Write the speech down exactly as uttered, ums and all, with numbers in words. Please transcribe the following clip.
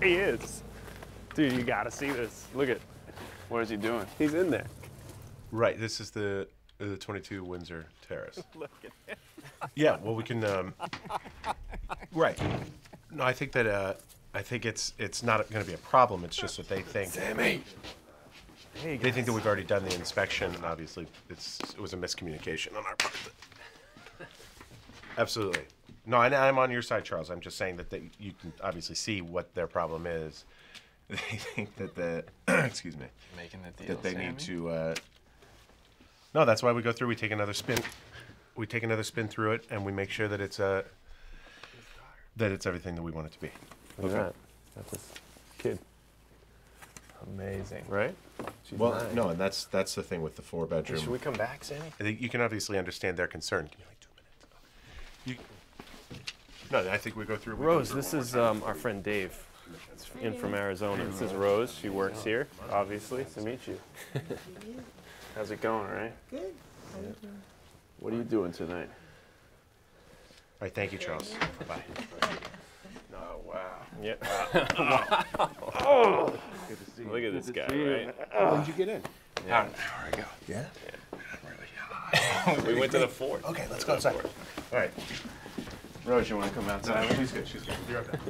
he is. Dude, you gotta see this. Look at. What is he doing? He's in there. Right, this is the uh, the twenty-two Windsor Terrace. Look at it. Yeah, well, we can. Um, right. No, I think that. Uh, I think it's it's not going to be a problem. It's just that they think. Sammy. Hey, they think that we've already done the inspection, and obviously it's it was a miscommunication on our part. Absolutely. No, and I'm on your side, Charles. I'm just saying that they, you can obviously see what their problem is. They think that the excuse me, making the deal, that they Sammy? Need to. Uh, no, that's why we go through. We take another spin. We take another spin through it, and we make sure that it's a uh, that it's everything that we want it to be. Look okay. at that. That's this kid. Amazing, right? She's well, nice. No, and that's that's the thing with the four bedroom. Hey, should we come back, Sammy? I think you can obviously understand their concern. Give me like two minutes. You, no, I think we go through. We Rose, go through this is um, our friend Dave. In from Arizona. This is Rose. She works here, obviously. Nice to meet you. How's it going, right? Good. How yeah. you what are you doing tonight? All right, thank you, Charles. Bye. Oh, wow. Yeah. Wow. Oh. Good to see you. Look at Good this guy, right? How did you get in? Yeah. An hour ago. Yeah? Yeah. I'm really hot. We went to the fort. Okay, let's go outside. All right. Rose, you want to come outside? No, she's good. She's good. Be right back.